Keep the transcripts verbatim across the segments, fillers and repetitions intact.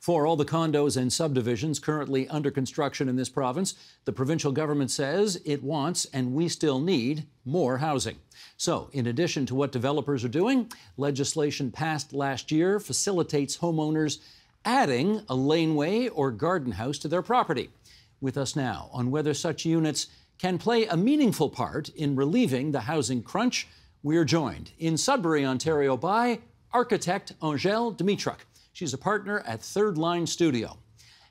For all the condos and subdivisions currently under construction in this province, the provincial government says it wants, and we still need, more housing. So, in addition to what developers are doing, legislation passed last year facilitates homeowners adding a laneway or garden house to their property. With us now on whether such units can play a meaningful part in relieving the housing crunch, we are joined in Sudbury, Ontario by architect Angèle Dmytruk. She's a partner at Third Line Studio.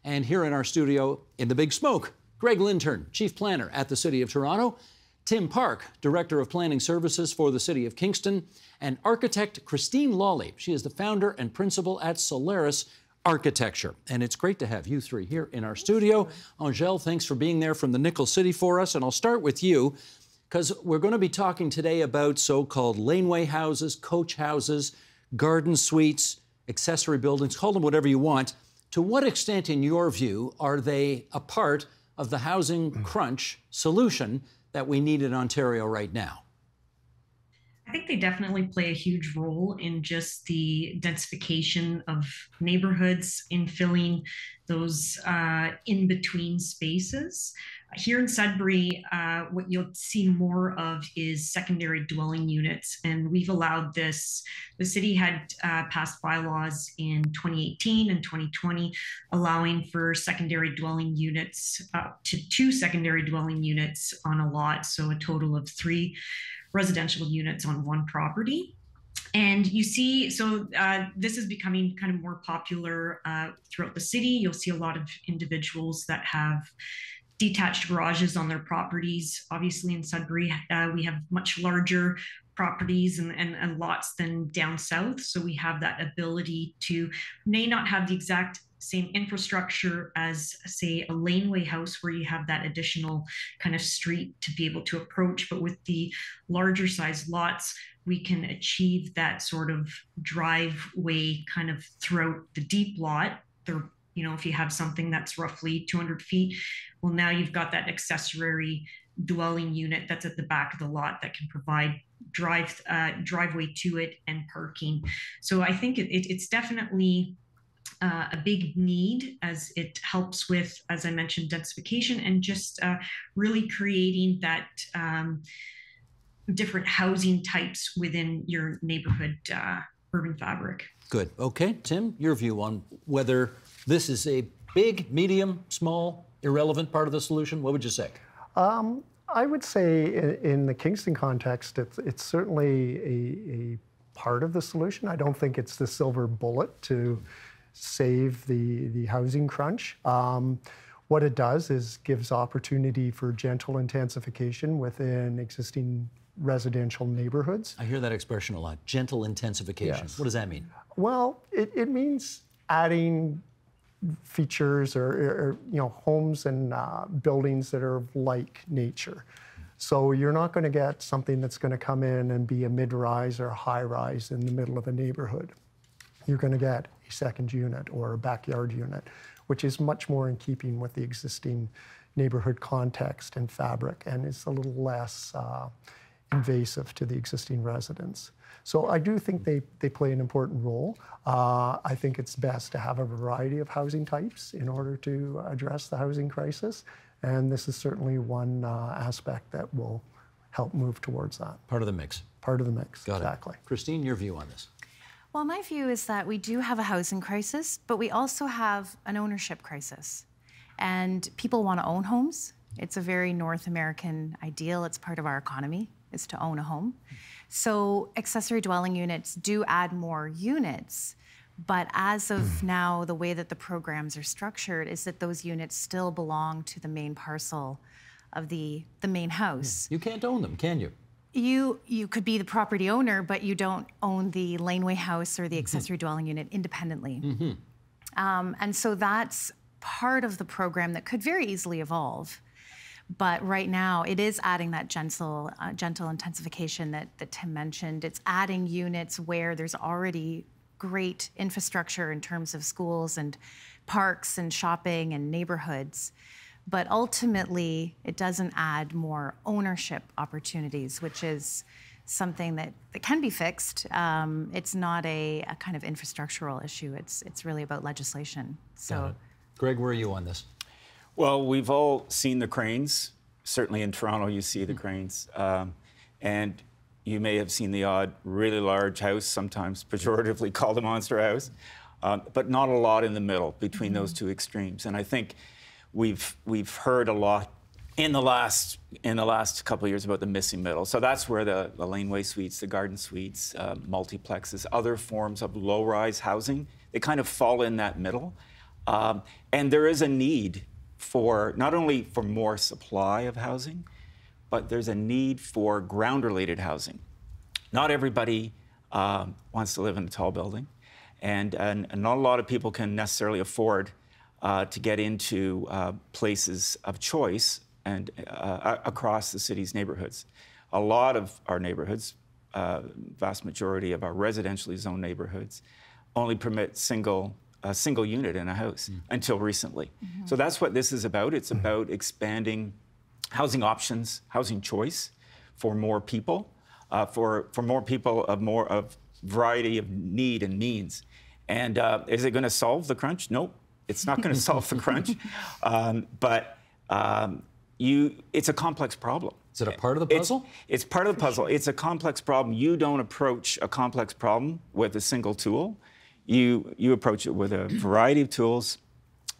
And here in our studio in the Big Smoke, Greg Lintern, chief planner at the City of Toronto, Tim Park, director of planning services for the City of Kingston, and architect Christine Lolley. She is the founder and principal at Solares Architecture. And it's great to have you three here in our studio. Angèle, thanks for being there from the Nickel City for us. And I'll start with you, because we're going to be talking today about so-called laneway houses, coach houses, garden suites, accessory buildings, call them whatever you want. To what extent, in your view, are they a part of the housing crunch solution that we need in Ontario right now? I think they definitely play a huge role in just the densification of neighborhoods, in filling those uh, in-between spaces. Here in Sudbury, uh, what you'll see more of is secondary dwelling units, and we've allowed this. The city had uh, passed bylaws in twenty eighteen and twenty twenty, allowing for secondary dwelling units, up to two secondary dwelling units on a lot, so a total of three residential units on one property. And you see, so uh, this is becoming kind of more popular uh, throughout the city. You'll see a lot of individuals that have detached garages on their properties. Obviously in Sudbury, uh, we have much larger properties and, and, and lots than down south. So we have that ability to, may not have the exact same infrastructure as, say, a laneway house where you have that additional kind of street to be able to approach. But with the larger size lots, we can achieve that sort of driveway kind of throughout the deep lot. There, you know, if you have something that's roughly two hundred feet, well, now you've got that accessory dwelling unit that's at the back of the lot that can provide drive uh, driveway to it and parking. So I think it, it, it's definitely Uh, a big need, as it helps with, as I mentioned, densification and just uh, really creating that um, different housing types within your neighborhood uh, urban fabric. Good. Okay, Tim, your view on whether this is a big, medium, small, irrelevant part of the solution? What would you say? Um, I would say in, in the Kingston context, it's, it's certainly a, a part of the solution. I don't think it's the silver bullet to save the, the housing crunch. Um, what it does is gives opportunity for gentle intensification within existing residential neighborhoods. I hear that expression a lot, gentle intensification. Yes. What does that mean? Well, it, it means adding features or, or you know, homes and uh, buildings that are of like nature. So you're not going to get something that's going to come in and be a mid-rise or a high-rise in the middle of a neighborhood. You're going to get a second unit or a backyard unit, which is much more in keeping with the existing neighborhood context and fabric, and it's a little less uh, invasive to the existing residents. So I do think they, they play an important role. Uh, I think it's best to have a variety of housing types in order to address the housing crisis, and this is certainly one uh, aspect that will help move towards that. Part of the mix. Part of the mix, Got exactly. It. Christine, your view on this? Well, my view is that we do have a housing crisis, but we also have an ownership crisis. And people want to own homes. It's a very North American ideal. It's part of our economy, is to own a home. So accessory dwelling units do add more units, but as of now, the way that the programs are structured is that those units still belong to the main parcel of the, the main house. You can't own them, can you? You, you could be the property owner, but you don't own the laneway house or the accessory mm-hmm. dwelling unit independently. Mm-hmm. um, and so that's part of the program that could very easily evolve. But right now, it is adding that gentle, uh, gentle intensification that, that Tim mentioned. It's adding units where there's already great infrastructure in terms of schools and parks and shopping and neighborhoods. But ultimately, it doesn't add more ownership opportunities, which is something that, that can be fixed. Um, it's not a, a kind of infrastructural issue. It's, it's really about legislation. So, Greg, where are you on this? Well, we've all seen the cranes. Certainly in Toronto, you see the mm-hmm. cranes. Um, and you may have seen the odd really large house, sometimes pejoratively called a monster house, um, but not a lot in the middle between mm-hmm. those two extremes. And I think we've, we've heard a lot in the last in the last couple of years about the missing middle. So that's where the, the laneway suites, the garden suites, uh, multiplexes, other forms of low-rise housing, they kind of fall in that middle. Um, and there is a need for, not only for more supply of housing, but there's a need for ground-related housing. Not everybody um, wants to live in a tall building, and, and, and not a lot of people can necessarily afford uh, to get into uh, places of choice and uh, across the city's neighborhoods. A lot of our neighborhoods, uh, vast majority of our residentially zoned neighborhoods, only permit single a single unit in a house mm. until recently. Mm-hmm. So that's what this is about. It's mm-hmm. about expanding housing options, housing choice for more people, uh, for, for more people of more of variety of need and means. And uh, is it going to solve the crunch? Nope, it's not going to solve the crunch. Um, but um, you, it's a complex problem. Is it a part of the puzzle? It's, it's part of the puzzle. It's a complex problem. You don't approach a complex problem with a single tool. You, you approach it with a variety of tools,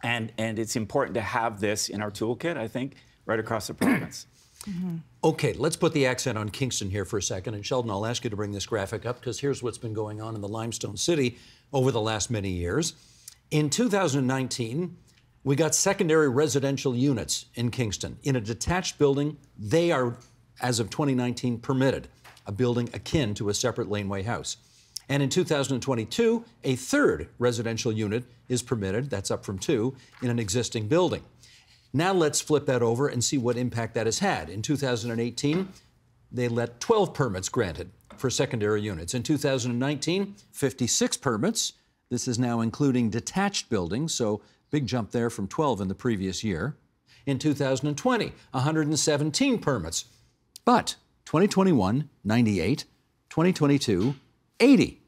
and, and it's important to have this in our toolkit, I think, right across the province. Mm-hmm. Okay, let's put the accent on Kingston here for a second. And Sheldon, I'll ask you to bring this graphic up, because here's what's been going on in the Limestone City over the last many years. In two thousand nineteen, we got secondary residential units in Kingston. In a detached building, they are, as of twenty nineteen, permitted, a building akin to a separate laneway house. And in two thousand twenty-two, a third residential unit is permitted, that's up from two, in an existing building. Now let's flip that over and see what impact that has had. In two thousand eighteen, they let twelve permits granted for secondary units. In two thousand nineteen, fifty-six permits. This is now including detached buildings, so big jump there from twelve in the previous year. In two thousand twenty, one hundred seventeen permits. But twenty twenty-one, ninety-eight, twenty twenty-two, eighty.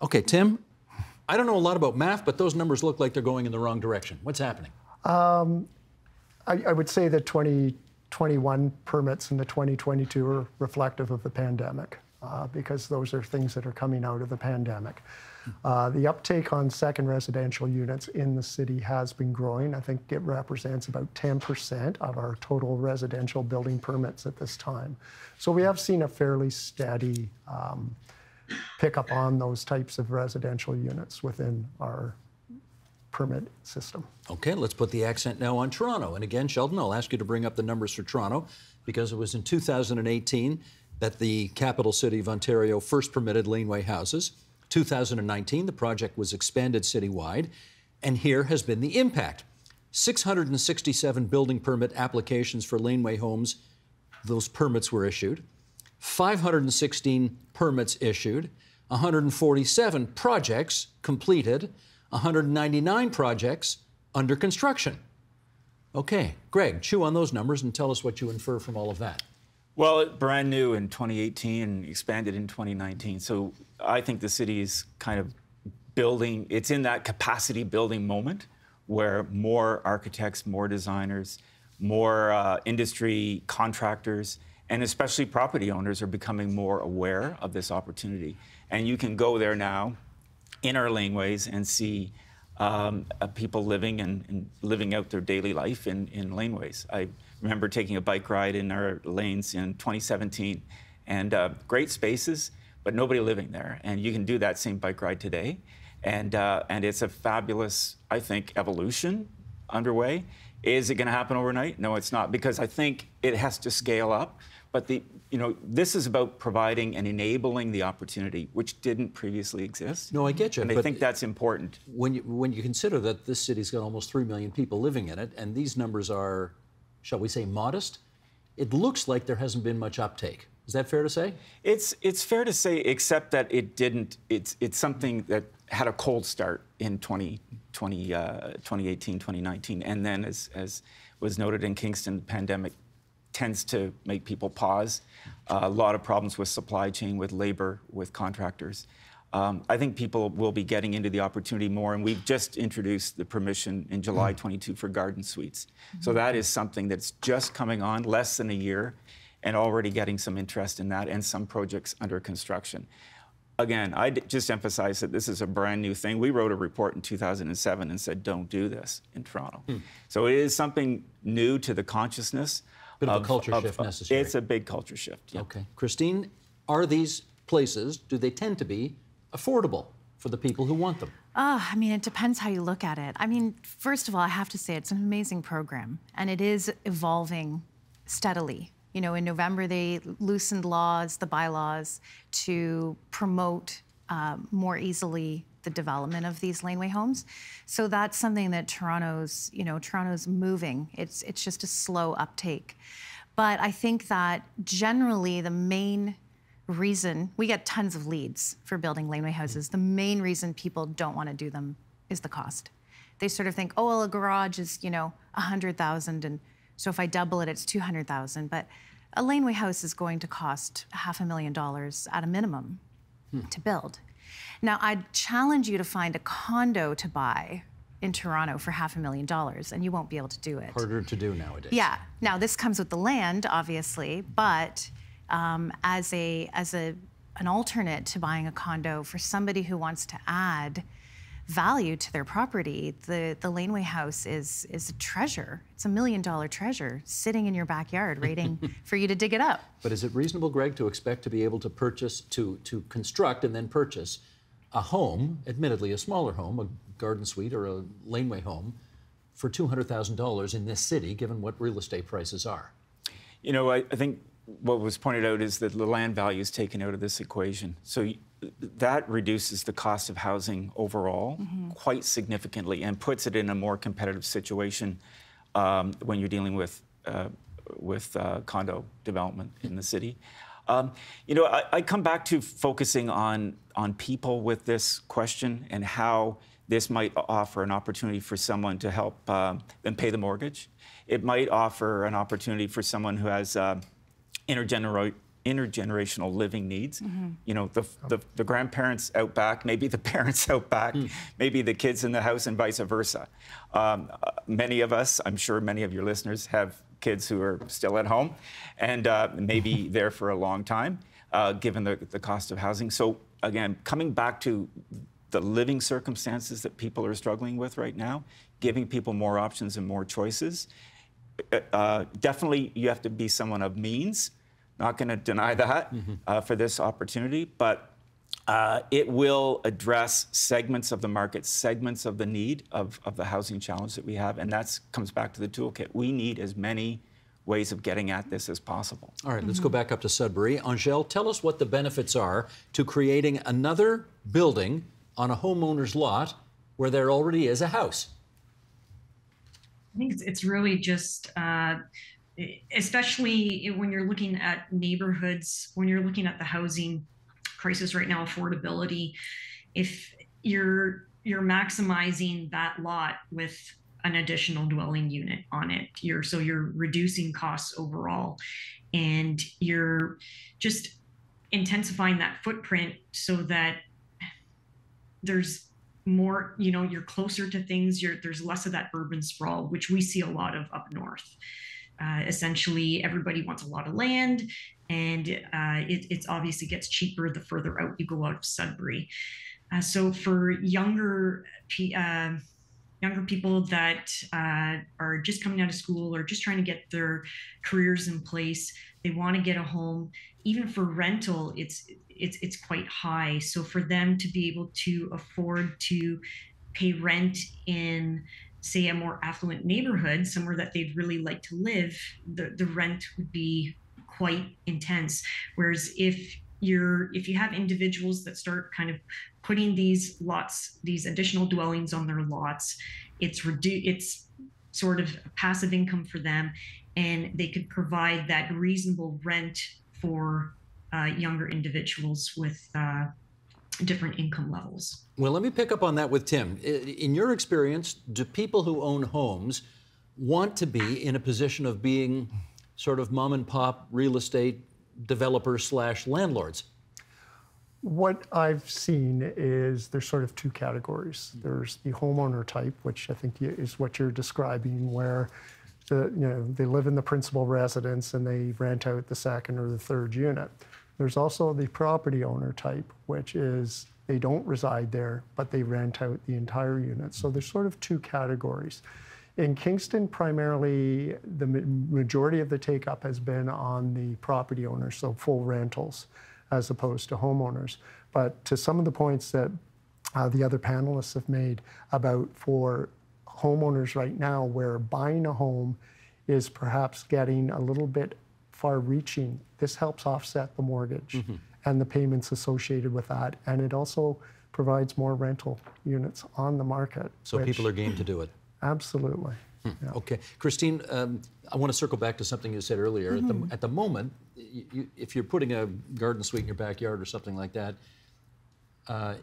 Okay, Tim, I don't know a lot about math, but those numbers look like they're going in the wrong direction. What's happening? Um, I, I would say the twenty twenty-one permits and the twenty twenty-two are reflective of the pandemic, uh, because those are things that are coming out of the pandemic. Uh, the uptake on second residential units in the city has been growing. I think it represents about ten percent of our total residential building permits at this time. So we have seen a fairly steady um, pick up on those types of residential units within our permit system. Okay, let's put the accent now on Toronto. And again, Sheldon, I'll ask you to bring up the numbers for Toronto, because it was in two thousand eighteen that the capital city of Ontario first permitted laneway houses. two thousand nineteen, the project was expanded citywide, and here has been the impact. six hundred sixty-seven building permit applications for laneway homes, those permits were issued. five hundred sixteen permits issued, one hundred forty-seven projects completed, one hundred ninety-nine projects under construction. Okay, Greg, chew on those numbers and tell us what you infer from all of that. Well, it brand new in twenty eighteen and expanded in twenty nineteen. So I think the city is kind of building, it's in that capacity building moment where more architects, more designers, more uh, industry contractors, and especially property owners are becoming more aware of this opportunity. And you can go there now in our laneways and see um, uh, people living and, and living out their daily life in, in laneways. I remember taking a bike ride in our lanes in twenty seventeen, and uh, great spaces, but nobody living there. And you can do that same bike ride today. And, uh, and it's a fabulous, I think, evolution underway. Is it gonna happen overnight? No, it's not, because I think it has to scale up. But the, you know, this is about providing and enabling the opportunity, which didn't previously exist. No, I get you. And I think that's important. When you, when you consider that this city's got almost three million people living in it, and these numbers are, shall we say, modest, it looks like there hasn't been much uptake. Is that fair to say? It's, it's fair to say, except that it didn't, it's, it's something that had a cold start in twenty eighteen, twenty nineteen. And then, as, as was noted in Kingston, the pandemic tends to make people pause. Uh, a lot of problems with supply chain, with labor, with contractors. Um, I think people will be getting into the opportunity more, and we've just introduced the permission in July twenty-two for garden suites. Mm-hmm. So that is something that's just coming on, less than a year, and already getting some interest in that and some projects under construction. Again, I just emphasize that this is a brand new thing. We wrote a report in two thousand seven and said, don't do this in Toronto. Mm. So it is something new to the consciousness. Bit of a culture of, shift of, necessary. It's a big culture shift, yeah. Okay. Christine, are these places, do they tend to be affordable for the people who want them? Uh, I mean, it depends how you look at it. I mean, first of all, I have to say it's an amazing program, and it is evolving steadily. You know, in November, they loosened laws, the bylaws, to promote uh, more easily the development of these laneway homes. So that's something that Toronto's, you know, Toronto's moving. It's, it's just a slow uptake. But I think that generally the main reason, we get tons of leads for building laneway houses. The main reason people don't want to do them is the cost. They sort of think, oh, well, a garage is, you know, a hundred thousand, and so if I double it, it's two hundred thousand. But a laneway house is going to cost half a million dollars at a minimum hmm. to build. Now, I'd challenge you to find a condo to buy in Toronto for half a million dollars, and you won't be able to do it. Harder to do nowadays. Yeah. Now, this comes with the land, obviously, but Um, as a as a an alternate to buying a condo for somebody who wants to add value to their property, the the laneway house is is a treasure. It's a million dollar treasure sitting in your backyard waiting for you to dig it up. But is it reasonable, Greg, to expect to be able to purchase to to construct and then purchase a home, admittedly a smaller home, a garden suite or a laneway home, for two hundred thousand dollars in this city, given what real estate prices are? You know, I, I think what was pointed out is that the land value is taken out of this equation. So that reduces the cost of housing overall mm-hmm. quite significantly and puts it in a more competitive situation um, when you're dealing with, uh, with uh, condo development in the city. Um, you know, I, I come back to focusing on, on people with this question and how this might offer an opportunity for someone to help uh, them pay the mortgage. It might offer an opportunity for someone who has uh, Intergener intergenerational living needs. Mm-hmm. You know, the, the, the grandparents out back, maybe the parents out back, mm. maybe the kids in the house and vice versa. Um, uh, many of us, I'm sure many of your listeners, have kids who are still at home and uh, maybe there for a long time, uh, given the, the cost of housing. So again, coming back to the living circumstances that people are struggling with right now, giving people more options and more choices. Uh, definitely, you have to be someone of means. Not going to deny that mm-hmm. uh, for this opportunity, but uh, it will address segments of the market, segments of the need of, of the housing challenge that we have, and that comes back to the toolkit. We need as many ways of getting at this as possible. All right, mm-hmm. let's go back up to Sudbury. Angèle, tell us what the benefits are to creating another building on a homeowner's lot where there already is a house. I think it's really just uh, especially when you're looking at neighborhoods, when you're looking at the housing crisis right now, affordability, if you're you're maximizing that lot with an additional dwelling unit on it, you're so you're reducing costs overall, and you're just intensifying that footprint so that there's more, you know, you're closer to things, you're, there's less of that urban sprawl, which we see a lot of up north. Uh, essentially, everybody wants a lot of land, and uh, it it's obviously gets cheaper the further out you go out of Sudbury. Uh, so for younger, uh, younger people that uh, are just coming out of school or just trying to get their careers in place, they want to get a home. Even for rental, it's it's it's quite high. So for them to be able to afford to pay rent in, say, a more affluent neighborhood, somewhere that they'd really like to live, the, the rent would be quite intense. Whereas if you're if you have individuals that start kind of putting these lots, these additional dwellings on their lots, it's redu it's sort of passive income for them, and they could provide that reasonable rent for Uh, younger individuals with uh, different income levels. Well, let me pick up on that with Tim. In your experience, do people who own homes want to be in a position of being sort of mom and pop real estate developers slash landlords? What I've seen is there's sort of two categories. There's the homeowner type, which I think is what you're describing, where the, you know, they live in the principal residence and they rent out the second or the third unit. There's also the property owner type, which is they don't reside there, but they rent out the entire unit. So there's sort of two categories. In Kingston, primarily, the majority of the take-up has been on the property owners, so full rentals, as opposed to homeowners. But to some of the points that uh, the other panelists have made about for homeowners right now, where buying a home is perhaps getting a little bit far-reaching, this helps offset the mortgage mm-hmm. and the payments associated with that. And it also provides more rental units on the market. So which, people are game to do it. Absolutely. Hmm. Yeah. Okay. Christine, um, I want to circle back to something you said earlier. Mm-hmm. At the, at the moment, you, if you're putting a garden suite in your backyard or something like that, uh,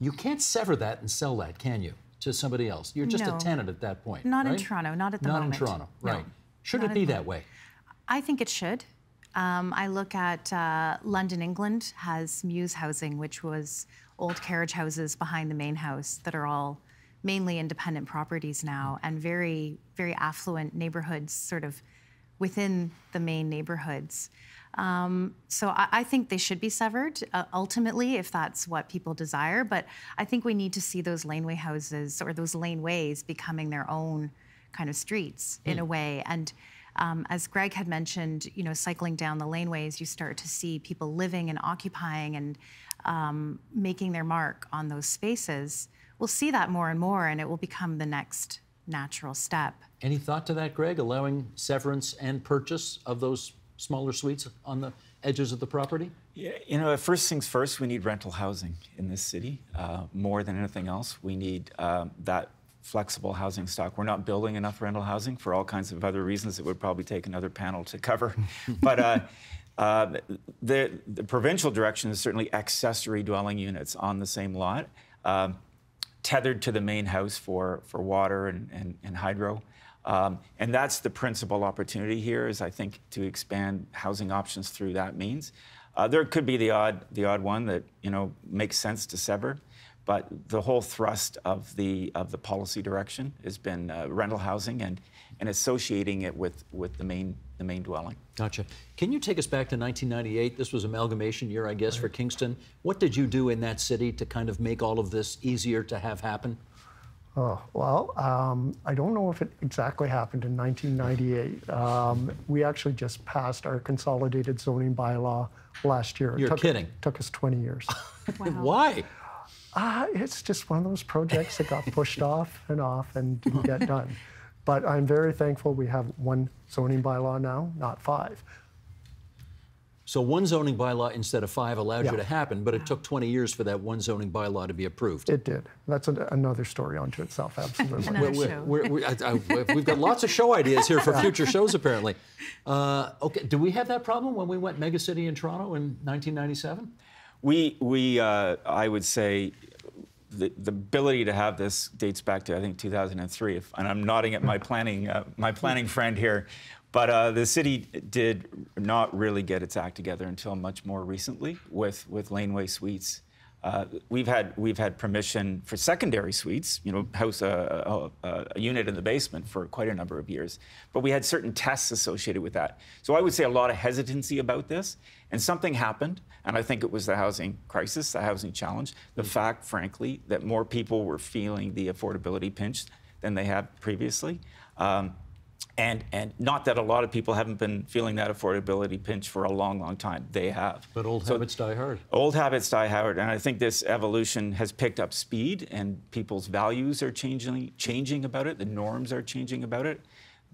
you can't sever that and sell that, can you, to somebody else? You're just no. a tenant at that point, Not right? in Toronto, not at the not moment. Not in Toronto, right. No. Should not it be that way? I think it should. Um, I look at uh, London, England has Muse Housing, which was old carriage houses behind the main house that are all mainly independent properties now, and very, very affluent neighborhoods sort of within the main neighborhoods. Um, so I, I think they should be severed, uh, ultimately, if that's what people desire. But I think we need to see those laneway houses or those laneways becoming their own kind of streets mm. in a way. And Um, as Greg had mentioned, you know, cycling down the laneways, you start to see people living and occupying and um, making their mark on those spaces. We'll see that more and more, and it will become the next natural step. Any thought to that, Greg, allowing severance and purchase of those smaller suites on the edges of the property? Yeah, you know, first things first, we need rental housing in this city. Uh, more than anything else, we need um, that flexible housing stock. We're not building enough rental housing for all kinds of other reasons that would probably take another panel to cover. But uh, uh, the, the provincial direction is certainly accessory dwelling units on the same lot, uh, tethered to the main house for, for water and, and, and hydro. Um, and that's the principal opportunity here is, I think, to expand housing options through that means. Uh, there could be the odd, the odd one that, you know, makes sense to sever. But the whole thrust of the of the policy direction has been uh, rental housing and and associating it with with the main the main dwelling. Gotcha. Can you take us back to nineteen ninety-eight? This was amalgamation year, I guess, right. for Kingston. What did you do in that city to kind of make all of this easier to have happen? Oh well, um, I don't know if it exactly happened in nineteen ninety-eight. Um, we actually just passed our consolidated zoning bylaw last year. You're it took, kidding. It took us twenty years. Wow. Why? Uh, it's just one of those projects that got pushed off and off and didn't get done. But I'm very thankful we have one zoning bylaw now, not five. So one zoning bylaw instead of five allowed yeah. you to happen, but it took twenty years for that one zoning bylaw to be approved. It did. That's an, another story unto itself, absolutely. we're, we're, we're, we're, I, I, we've got lots of show ideas here for yeah. future shows, apparently. Uh, okay, did we have that problem when we went mega city in Toronto in nineteen ninety-seven? We, we uh, I would say, the, the ability to have this dates back to, I think, two thousand three. If, and I'm nodding at my planning, uh, my planning friend here. But uh, the city did not really get its act together until much more recently with, with laneway suites. Uh, we've had we've had permission for secondary suites, you know, house uh, uh, a unit in the basement for quite a number of years, but we had certain tests associated with that. So I would say a lot of hesitancy about this, and something happened, and I think it was the housing crisis, the housing challenge, the mm-hmm. fact, frankly, that more people were feeling the affordability pinch than they had previously. Um, And, and not that a lot of people haven't been feeling that affordability pinch for a long, long time. They have. But old so habits die hard. Old habits die hard. And I think this evolution has picked up speed, and people's values are changing, changing about it. The norms are changing about it.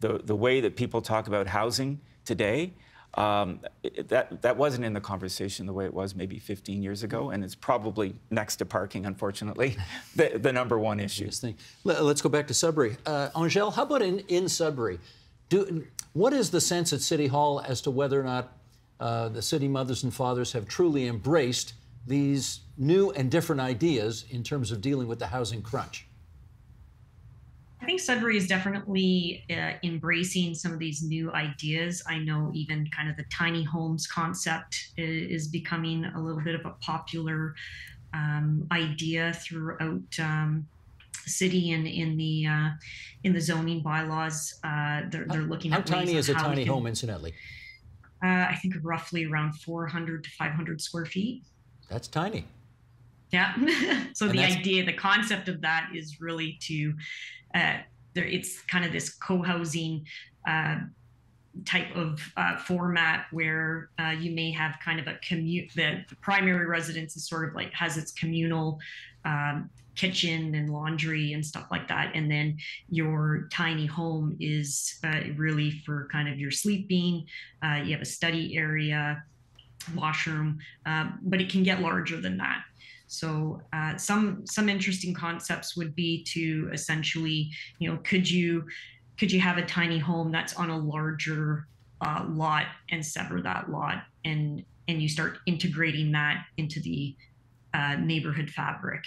The, the way that people talk about housing today, um, it, that, that wasn't in the conversation the way it was maybe fifteen years ago, and it's probably next to parking, unfortunately, the, the number one issue. Let's go back to Sudbury. Uh, Angèle, how about in, in Sudbury? Do, what is the sense at City Hall as to whether or not uh, the city mothers and fathers have truly embraced these new and different ideas in terms of dealing with the housing crunch? think Sudbury is definitely uh, embracing some of these new ideas. I know even kind of the tiny homes concept is, is becoming a little bit of a popular um, idea throughout um, city, and in the uh, in the zoning bylaws. Uh, they're, they're looking how, at how ways tiny is a tiny can, home, incidentally? Uh, I think roughly around four hundred to five hundred square feet. That's tiny. Yeah. So and the idea, the concept of that is really to, uh, there, it's kind of this co-housing uh, type of uh, format where uh, you may have kind of a commute, the, the primary residence is sort of like, has its communal um, kitchen and laundry and stuff like that. And then your tiny home is uh, really for kind of your sleeping, uh, you have a study area, washroom, uh, but it can get larger than that. So uh, some some interesting concepts would be to essentially, you know, could you could you have a tiny home that's on a larger uh, lot and sever that lot, and and you start integrating that into the uh, neighborhood fabric,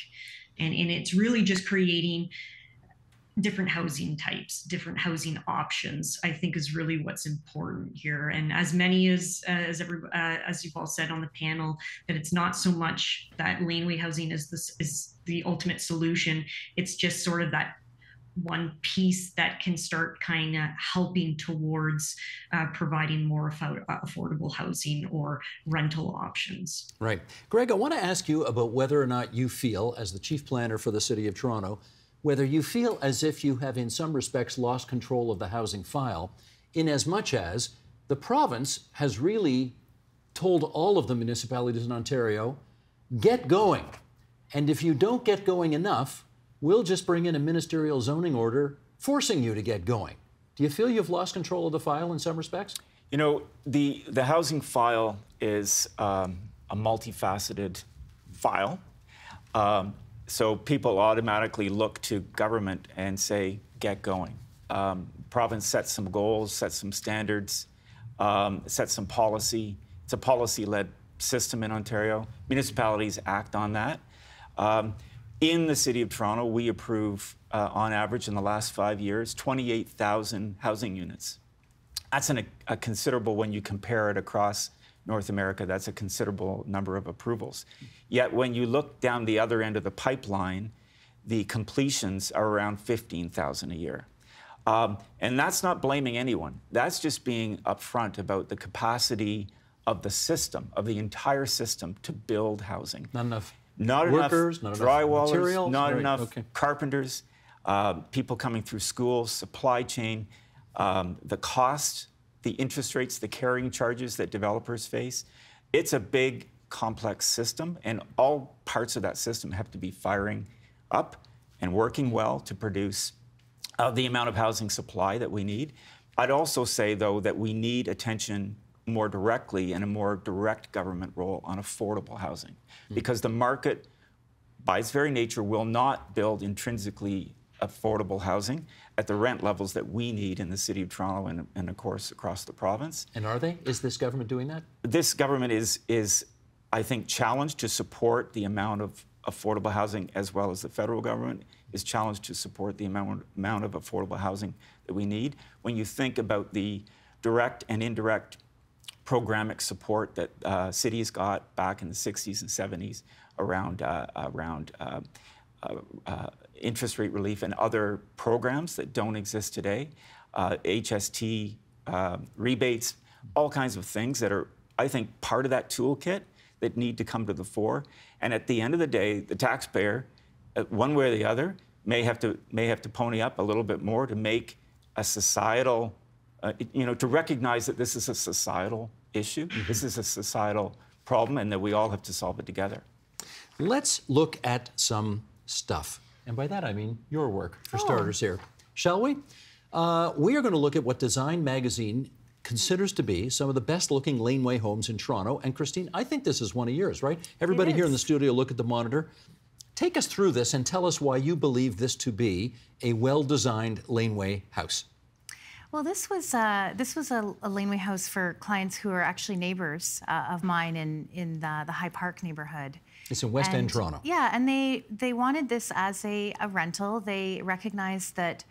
and and it's really just creating different housing types, different housing options, I think is really what's important here. And as many as uh, as every uh, as you've all said on the panel, that it's not so much that laneway housing is this is the ultimate solution. It's just sort of that one piece that can start kind of helping towards uh, providing more affordable housing or rental options. Right, Greg, I want to ask you about whether or not you feel, as the chief planner for the City of Toronto, whether you feel as if you have in some respects lost control of the housing file, in as much as the province has really told all of the municipalities in Ontario, get going. And if you don't get going enough, we'll just bring in a ministerial zoning order forcing you to get going. Do you feel you've lost control of the file in some respects? You know, the, the housing file is um, a multifaceted file. Um, So people automatically look to government and say, get going. Um, province sets some goals, sets some standards, um, sets some policy. It's a policy-led system in Ontario. Municipalities act on that. Um, in the City of Toronto, we approve, uh, on average in the last five years, twenty-eight thousand housing units. That's an, a considerable, when you compare it across North America, that's a considerable number of approvals. Yet when you look down the other end of the pipeline, the completions are around fifteen thousand a year. Um, and that's not blaming anyone. That's just being upfront about the capacity of the system, of the entire system, to build housing. Not enough not workers, enough not drywallers, materials, not right, enough okay. carpenters, uh, people coming through schools, supply chain, um, the cost, the interest rates, the carrying charges that developers face. It's a big, complex system, and all parts of that system have to be firing up and working well to produce uh, the amount of housing supply that we need. I'd also say, though, that we need attention more directly and a more direct government role on affordable housing, mm-hmm. because the market, by its very nature, will not build intrinsically affordable housing at the rent levels that we need in the City of Toronto and, and of course, across the province. And are they? Is this government doing that? This government is, is I think, challenged to support the amount of affordable housing, as well as the federal government is challenged to support the amount, amount of affordable housing that we need. When you think about the direct and indirect programmatic support that uh, cities got back in the sixties and seventies around, uh, around uh, uh, uh, interest rate relief and other programs that don't exist today, uh, H S T uh, rebates, all kinds of things that are, I think, part of that toolkit that need to come to the fore. And at the end of the day, the taxpayer, uh, one way or the other, may have to may have to pony up a little bit more to make a societal, uh, you know, to recognize that this is a societal issue, mm-hmm. this is a societal problem, and that we all have to solve it together. Let's look at some stuff. And by that, I mean your work, for oh. starters here. Shall we? Uh, we are going to look at what Design Magazine considers to be some of the best-looking laneway homes in Toronto. And, Christine, I think this is one of yours, right? Everybody here in the studio, look at the monitor. Take us through this and tell us why you believe this to be a well-designed laneway house. Well, this was uh, this was a, a laneway house for clients who are actually neighbors uh, of mine in in the, the High Park neighborhood. It's in West and, End, Toronto. Yeah, and they they wanted this as a, a rental. They recognized that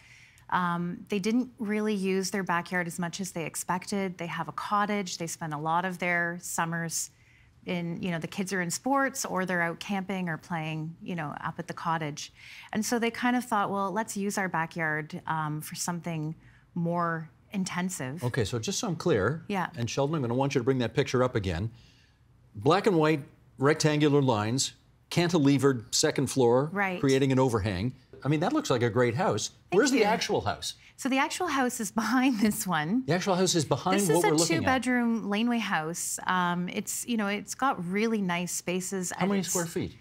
Um, they didn't really use their backyard as much as they expected. They have a cottage. They spend a lot of their summers in, you know, the kids are in sports or they're out camping or playing, you know, up at the cottage. And so they kind of thought, well, let's use our backyard um, for something more intensive. Okay, so just so I'm clear, yeah. And Sheldon, I'm going to want you to bring that picture up again. Black and white rectangular lines, cantilevered second floor, right. Creating an overhang. I mean, that looks like a great house. Thank Where's you. The actual house? So the actual house is behind this one. The actual house is behind this what is we're looking at. This is a two-bedroom laneway house. Um, it's, you know, it's got really nice spaces. How many square feet?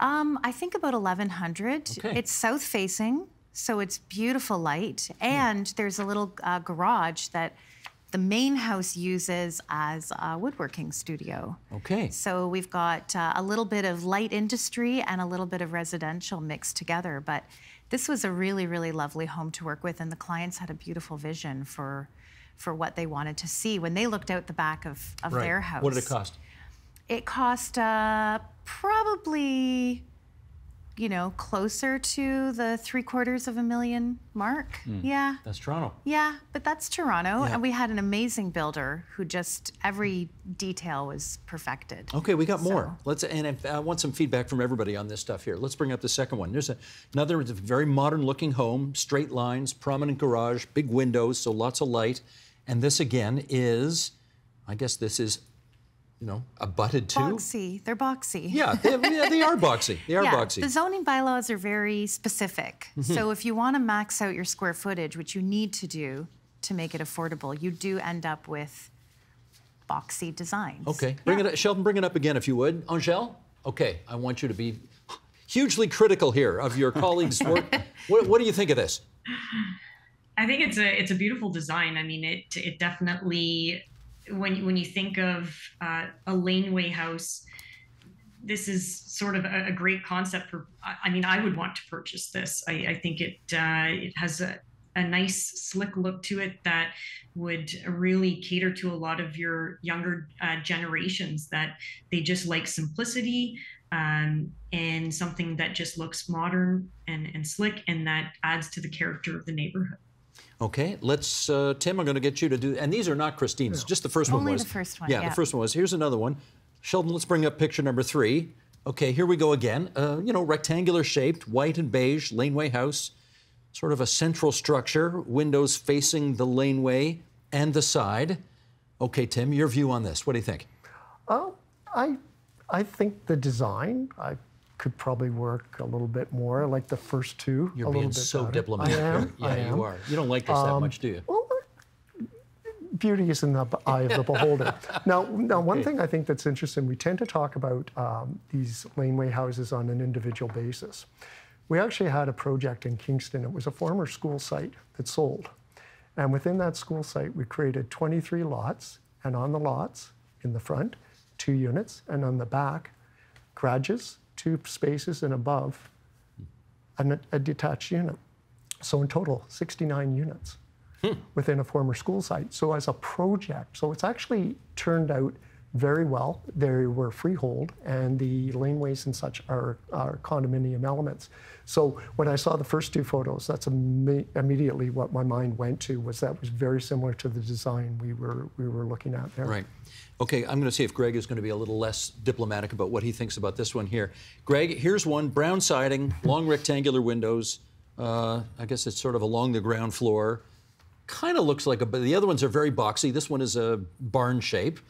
Um, I think about eleven hundred. Okay. It's south-facing, so it's beautiful light. And hmm. there's a little uh, garage that the main house uses as a woodworking studio. Okay. So we've got uh, a little bit of light industry and a little bit of residential mixed together. But this was a really, really lovely home to work with, and the clients had a beautiful vision for for what they wanted to see when they looked out the back of, of right. their house. What did it cost? It cost uh, probably, you know, closer to the three quarters of a million mark. Mm. Yeah. That's Toronto. Yeah, but that's Toronto. Yeah. And we had an amazing builder who just, every detail was perfected. Okay, we got so. more. Let's, and I want some feedback from everybody on this stuff here. Let's bring up the second one. There's a, another it's a very modern looking home, straight lines, prominent garage, big windows, so lots of light. And this again is, I guess this is, you know, abutted to. Boxy, they're boxy. Yeah, they, yeah, they are boxy, they are yeah, boxy. The zoning bylaws are very specific. Mm-hmm. So if you want to max out your square footage, which you need to do to make it affordable, you do end up with boxy designs. Okay, yeah. Bring it up, Sheldon, bring it up again if you would. Angèle, okay, I want you to be hugely critical here of your colleagues' work. What, what do you think of this? I think it's a, it's a beautiful design. I mean, it, it definitely, When, when you think of uh, a laneway house, this is sort of a, a great concept for, I mean, I would want to purchase this. I, I think it, uh, it has a, a nice slick look to it that would really cater to a lot of your younger uh, generations that they just like simplicity um, and something that just looks modern and, and slick and that adds to the character of the neighborhood. Okay, let's, uh, Tim, I'm going to get you to do, and these are not Christine's, just the first Only one was. Only the first one, yeah, yeah. the first one was. Here's another one. Sheldon, let's bring up picture number three. Okay, here we go again. Uh, you know, rectangular shaped, white and beige, laneway house, sort of a central structure, windows facing the laneway and the side. Okay, Tim, your view on this, what do you think? Oh, I, I think the design, I could probably work a little bit more, like the first two. You're a being bit so better. Diplomatic. I am, yeah, I am. You are. You don't like this um, that much, do you? Well, beauty is in the eye of the beholder. Now, now, one thing I think that's interesting, we tend to talk about um, these laneway houses on an individual basis. We actually had a project in Kingston. It was a former school site that sold. And within that school site, we created twenty-three lots, and on the lots, in the front, two units, and on the back, garages, two spaces and above, and a detached unit. So in total, sixty-nine units hmm. within a former school site. So as a project, so it's actually turned out very well. They were freehold, and the laneways and such are, are condominium elements. So when I saw the first two photos, that's imme immediately what my mind went to, was that was very similar to the design we were, we were looking at there. Right. Okay, I'm going to see if Greg is going to be a little less diplomatic about what he thinks about this one here. Greg, here's one, brown siding, long rectangular windows. Uh, I guess it's sort of along the ground floor. Kind of looks like a, the other ones are very boxy. This one is a barn shape.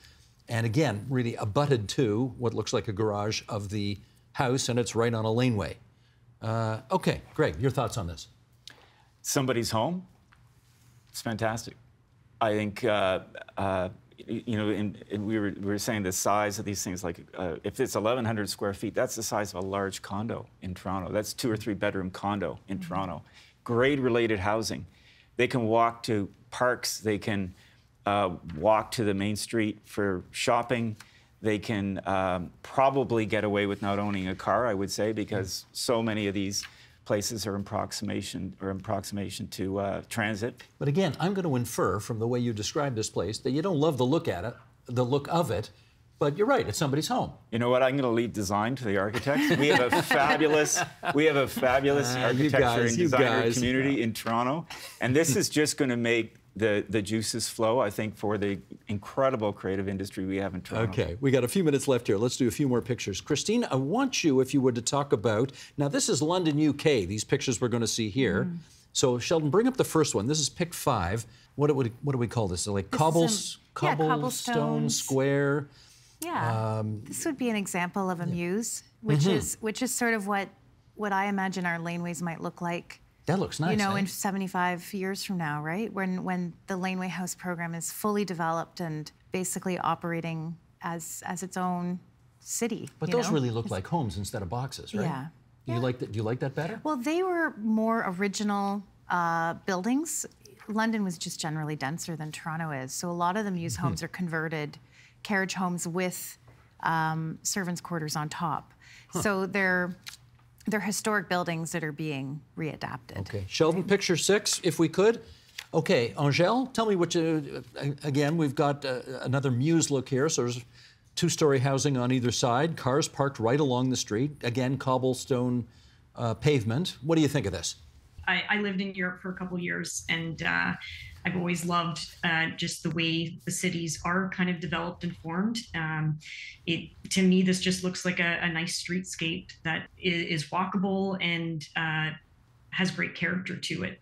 And again, really abutted to what looks like a garage of the house, and it's right on a laneway. Uh, okay, Greg, your thoughts on this? Somebody's home. It's fantastic. I think... Uh, uh, You know, and, and we, were, we were saying the size of these things, like uh, if it's eleven hundred square feet, that's the size of a large condo in Toronto. That's two or three bedroom condo in mm-hmm. Toronto. Grade related housing. They can walk to parks. They can uh, walk to the main street for shopping. They can um, probably get away with not owning a car, I would say, because mm-hmm. so many of these places are in approximation, or approximation to uh, transit. But again, I'm going to infer from the way you describe this place that you don't love the look at it, the look of it, But you're right, it's somebody's home. You know what? I'm going to leave design to the architects. We have a fabulous, we have a fabulous uh, architecture guys, and designer community yeah. in Toronto, and this is just going to make the the juices flow. I think for the incredible creative industry we have in Toronto. Okay, we got a few minutes left here. Let's do a few more pictures. Christine, I want you, if you would, to talk about now. This is London, U K. These pictures we're going to see here. Mm. So Sheldon, bring up the first one. This is pick five. What would what do we call this? Like cobbles, yeah, cobblestone square. Yeah, um, this would be an example of a muse, which mm-hmm. is which is sort of what what I imagine our laneways might look like. That looks nice. You know, eh? in seventy-five years from now, right? When when the laneway house program is fully developed and basically operating as as its own city. But those know? really look it's, like homes instead of boxes, right? Yeah. Do you yeah. like that? Do you like that better? Well, they were more original uh, buildings. London was just generally denser than Toronto is, so a lot of the muse mm-hmm. homes are converted. Carriage homes with um, servants' quarters on top, huh. so they're they're historic buildings that are being readapted. Okay, Sheldon, right. picture six, if we could. Okay, Angèle, tell me what you. Again, we've got uh, another muse look here. So there's two-story housing on either side, cars parked right along the street. Again, cobblestone uh, pavement. What do you think of this? I, I lived in Europe for a couple of years, and. Uh, I've always loved uh, just the way the cities are kind of developed and formed. Um, it to me, this just looks like a, a nice streetscape that is, is walkable and uh, has great character to it.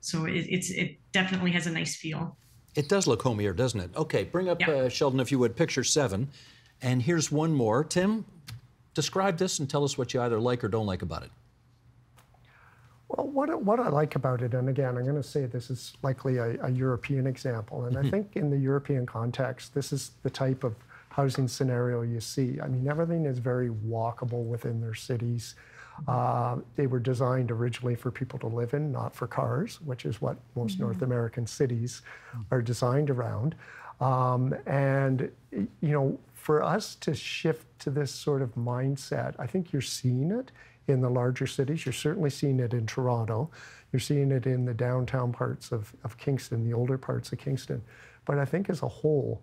So it, it's it definitely has a nice feel. It does look homier, doesn't it? Okay, bring up yeah. uh, Sheldon, if you would, picture seven, and here's one more. Tim, describe this and tell us what you either like or don't like about it. Well, what, what I like about it, and again, I'm going to say this is likely a, a European example, and mm-hmm. I think in the European context, this is the type of housing scenario you see. I mean, everything is very walkable within their cities. Uh, they were designed originally for people to live in, not for cars, which is what most mm-hmm. North American cities are designed around. Um, and, you know, for us to shift to this sort of mindset, I think you're seeing it. In the larger cities, you're certainly seeing it in Toronto. You're seeing it in the downtown parts of, of Kingston, the older parts of Kingston. But I think as a whole,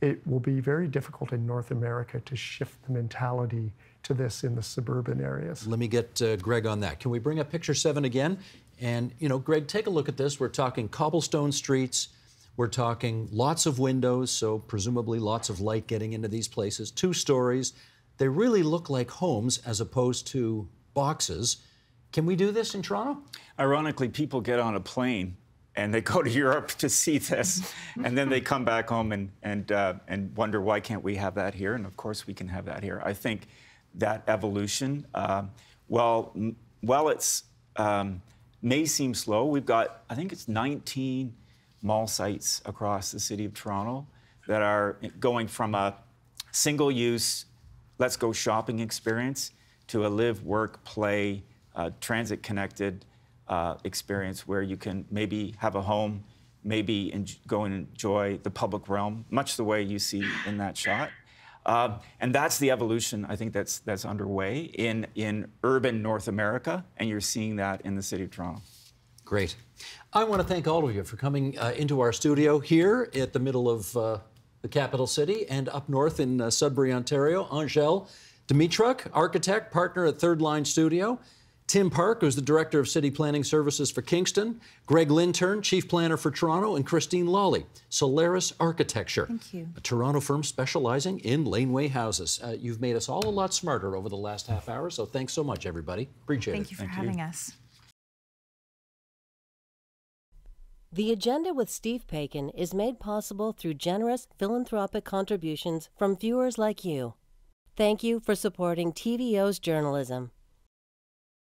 it will be very difficult in North America to shift the mentality to this in the suburban areas. Let me get uh, Greg on that. Can we bring up picture seven again? And, you know, Greg, take a look at this. We're talking cobblestone streets. We're talking lots of windows, so presumably lots of light getting into these places. Two stories. They really look like homes as opposed to boxes. Can we do this in Toronto? Ironically, people get on a plane and they go to Europe to see this, and then they come back home and and uh, and wonder why can't we have that here? And of course we can have that here. I think that evolution, uh, well, while it's um, may seem slow, we've got I think it's nineteen mall sites across the city of Toronto that are going from a single-use, let's go shopping experience to a live, work, play, uh, transit-connected uh, experience where you can maybe have a home, maybe go and enjoy the public realm, much the way you see in that shot. Uh, and that's the evolution, I think, that's, that's underway in, in urban North America, and you're seeing that in the city of Toronto. Great. I want to thank all of you for coming uh, into our studio here at the middle of uh, the capital city and up north in uh, Sudbury, Ontario. Angèle Dmytruk, architect, partner at Third Line Studio. Tim Park, who's the Director of City Planning Services for Kingston. Greg Lintern, Chief Planner for Toronto. And Christine Lolley, Solares Architecture. Thank you. A Toronto firm specializing in laneway houses. Uh, you've made us all a lot smarter over the last half hour, so thanks so much, everybody. Appreciate Thank it. You Thank you for having us. The Agenda with Steve Paikin is made possible through generous philanthropic contributions from viewers like you. Thank you for supporting T V O's journalism.